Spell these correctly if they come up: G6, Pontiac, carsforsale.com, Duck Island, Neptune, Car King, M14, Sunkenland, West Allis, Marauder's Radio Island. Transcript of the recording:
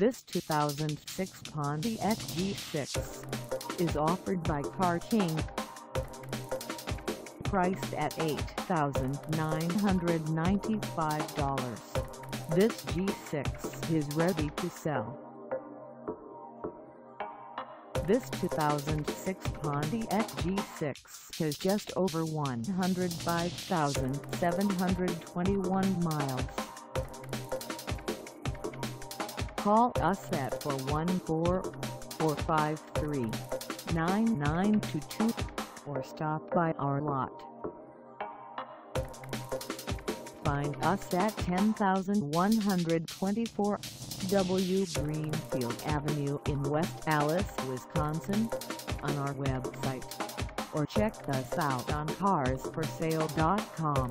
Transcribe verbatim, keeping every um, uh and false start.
This two thousand six Pontiac G six is offered by Car King. Priced at eight thousand nine hundred ninety-five dollars, this G six is ready to sell. This two thousand six Pontiac G six has just over one hundred five thousand seven hundred twenty-one miles. Call us at four one four, four five three, nine nine two two or stop by our lot. Find us at ten thousand one hundred twenty-four W Greenfield Avenue in West Allis, Wisconsin on our website, or check us out on cars for sale dot com.